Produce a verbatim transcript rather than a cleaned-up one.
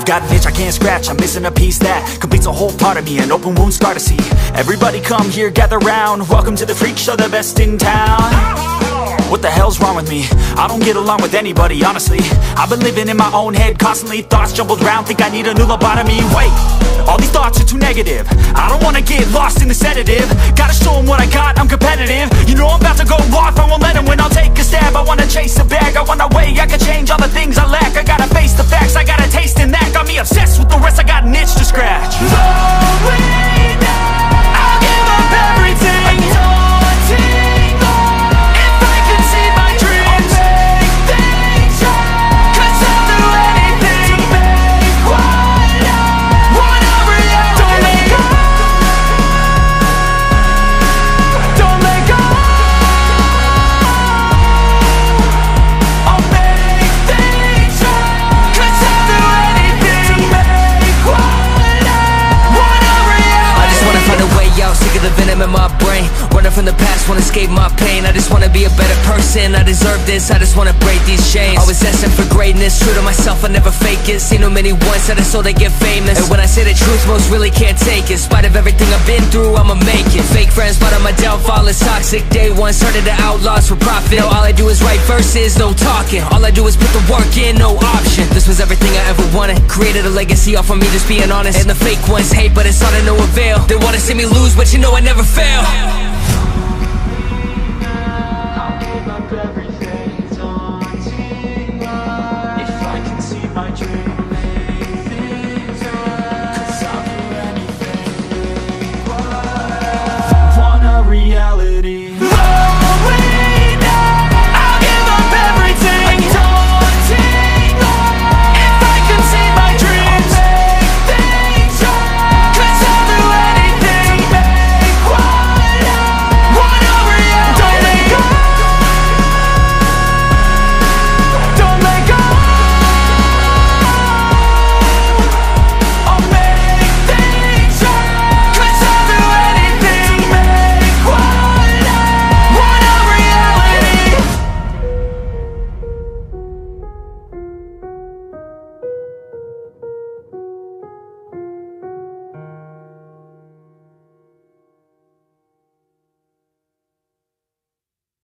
I've got an itch I can't scratch, I'm missing a piece that completes a whole part of me, an open wound scar to see. Everybody come here, gather round, welcome to the freak show, the best in town. What the hell's wrong with me? I don't get along with anybody, honestly. I've been living in my own head constantly, thoughts jumbled round, think I need a new lobotomy. Wait, all these thoughts are too negative, I don't wanna get lost in the sedative. Gotta show them what I got, I'm competitive. You know I'm about to go off, I won't let them win. I'll take a stab, I wanna chase a bag, I wanna weigh, I can change all the things I lack. I gotta face the facts, I got a taste in that. Got me obsessed with the rest, I got an itch to scratch. No way now, I'll give up everything. From the past, wanna escape my pain. I just wanna be a better person, I deserve this, I just wanna break these chains. Always asking for greatness, true to myself, I never fake it. Seen too many once, I just so they get famous. And when I say the truth, most really can't take it. In spite of everything I've been through, I'ma make it. Fake friends, but on my downfall is toxic. Day one, started the outlaws for profit. Now all I do is write verses, no talking. All I do is put the work in, no option. This was everything I ever wanted. Created a legacy off of me, just being honest. And the fake ones hate, but it's all to no avail. They wanna see me lose, but you know I never fail.